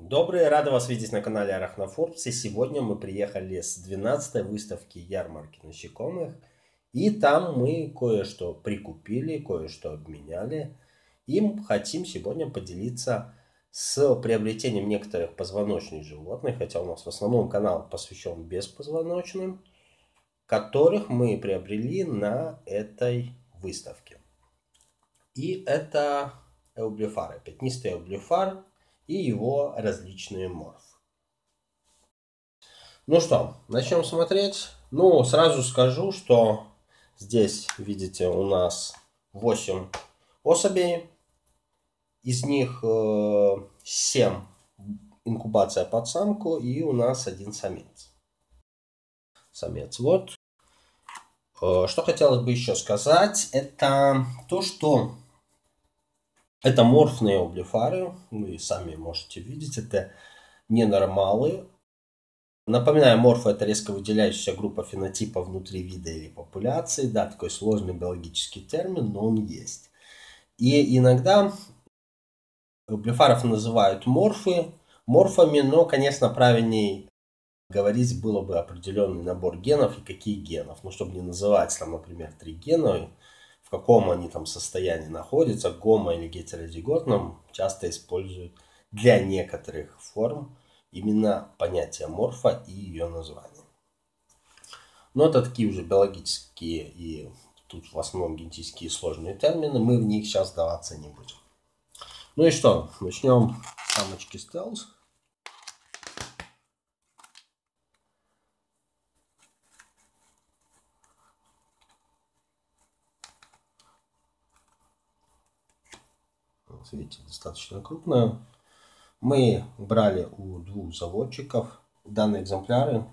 Добрые, рада вас видеть на канале Арахнофорбс. И сегодня мы приехали с 12-й выставки ярмарки насекомых. И там мы кое-что прикупили, кое-что обменяли. И хотим сегодня поделиться с приобретением некоторых позвоночных животных. Хотя у нас в основном канал посвящен беспозвоночным, которых мы приобрели на этой выставке. И это эублефар, пятнистый эублефар. И его различные морфы. Ну что, начнем смотреть. Ну, сразу скажу, что здесь, видите, у нас 8 особей. Из них 7 инкубация под самку и у нас 1 самец. Вот. Что хотелось бы еще сказать, это то, что... Это морфные эублефары, вы сами можете видеть, это ненормалы. Напоминаю, морфы — это резко выделяющаяся группа фенотипа внутри вида или популяции. Да, такой сложный биологический термин, но он есть. И иногда эублефаров называют морфами, но, конечно, правильней говорить было бы определенный набор генов и какие генов. Ну, чтобы не называть, там, например, 3 гена, в каком они там состоянии находятся, гомо- или гетерозиготном, часто используют для некоторых форм именно понятие морфа и ее название. Но это такие уже биологические и тут в основном генетические сложные термины, мы в них сейчас вдаваться не будем. Ну и что, начнем с самочки стелс. Видите, достаточно крупная. Мы брали у 2 заводчиков данные экземпляры.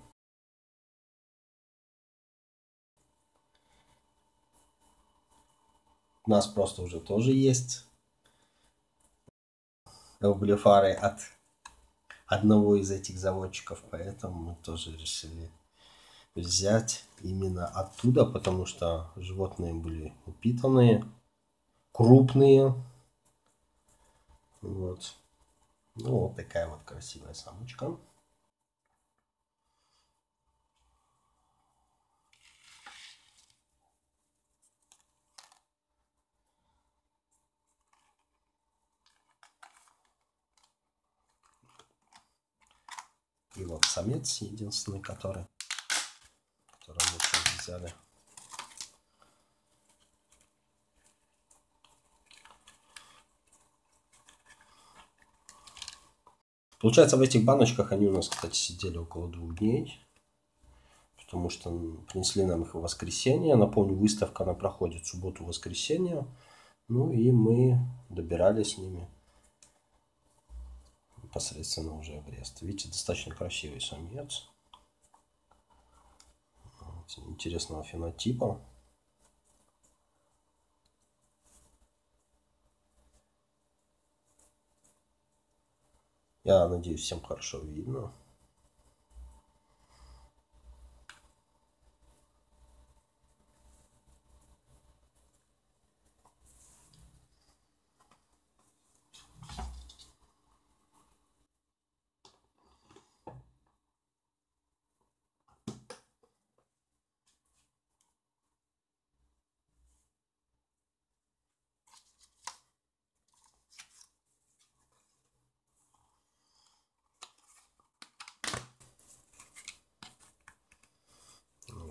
У нас просто уже тоже есть эублефары от одного из этих заводчиков, поэтому мы тоже решили взять именно оттуда, потому что животные были упитанные, крупные. Вот. Ну, вот такая вот красивая самочка. И вот самец, единственный, которого мы сейчас взяли. Получается, в этих баночках они у нас, кстати, сидели около 2 дней, потому что принесли нам их в воскресенье. Напомню, выставка, она проходит в субботу-воскресенье. Ну и мы добирали с ними непосредственно уже в Ростов. Видите, достаточно красивый самец. Вот, интересного фенотипа. Я надеюсь, всем хорошо видно.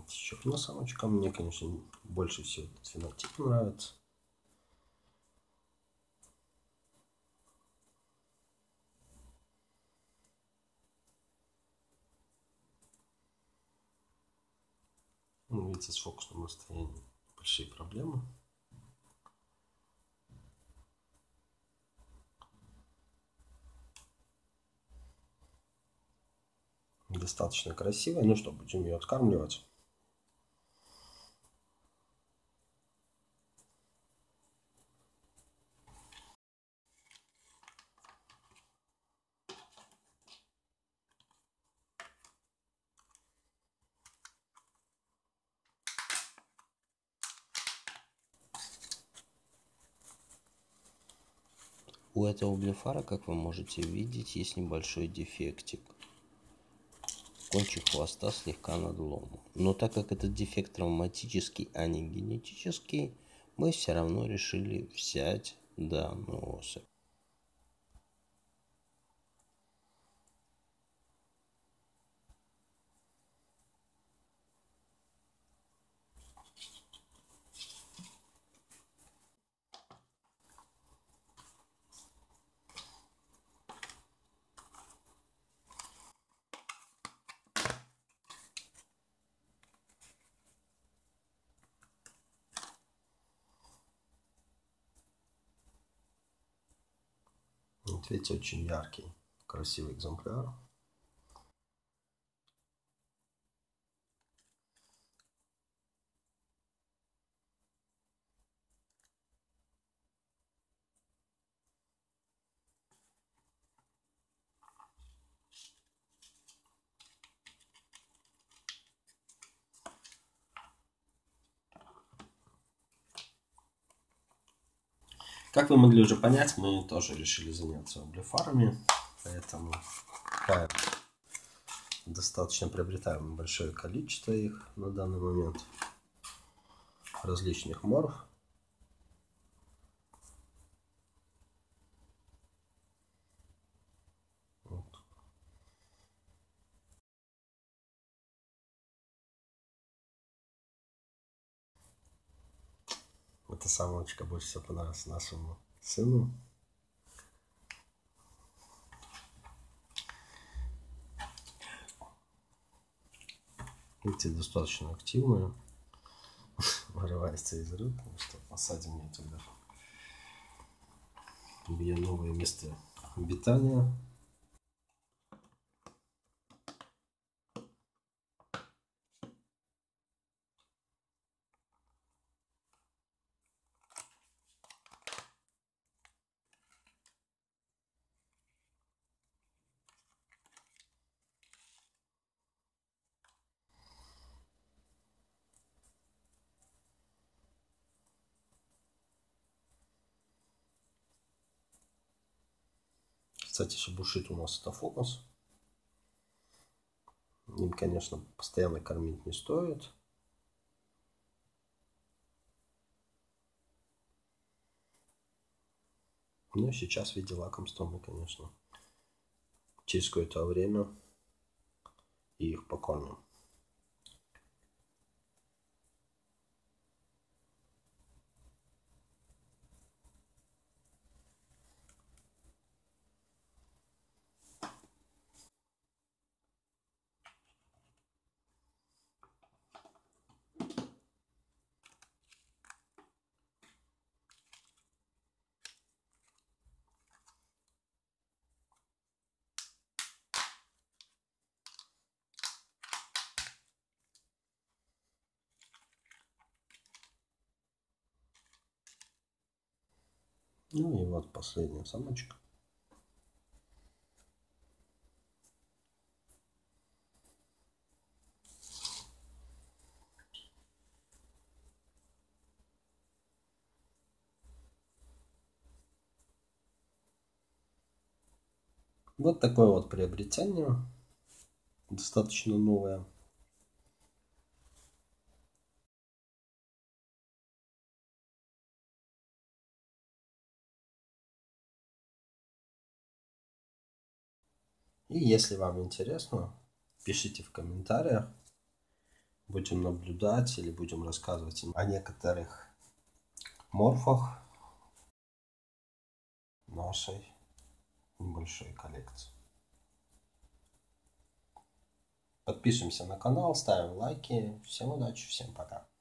Еще одна самочка. Мне, конечно, больше всего этот фенотип нравится. Ну, видите, с фокусным расстоянием большие проблемы. Достаточно красивая. Ну что, будем ее откармливать. У этого блефара, как вы можете видеть, есть небольшой дефектик. Кончик хвоста слегка надломан. Но так как этот дефект травматический, а не генетический, мы все равно решили взять данную особь. Видите, очень яркий, красивый экземпляр. Как вы могли уже понять, мы тоже решили заняться эублефарами, поэтому достаточно приобретаем большое количество их на данный момент, различных морф. Эта самочка больше всего понравилась нашему сыну. Видите, достаточно активная. Вырывается из рук. Посадим ее туда. Ее новое место обитания. Кстати, шебушит у нас это фокус. Им, конечно, постоянно кормить не стоит. Ну и сейчас в виде лакомства мы, конечно, через какое-то время их покормим. Ну и вот последняя самочка. Вот такое вот приобретение. Достаточно новое. И если вам интересно, пишите в комментариях. Будем наблюдать или будем рассказывать о некоторых морфах нашей небольшой коллекции. Подписываемся на канал, ставим лайки. Всем удачи, всем пока.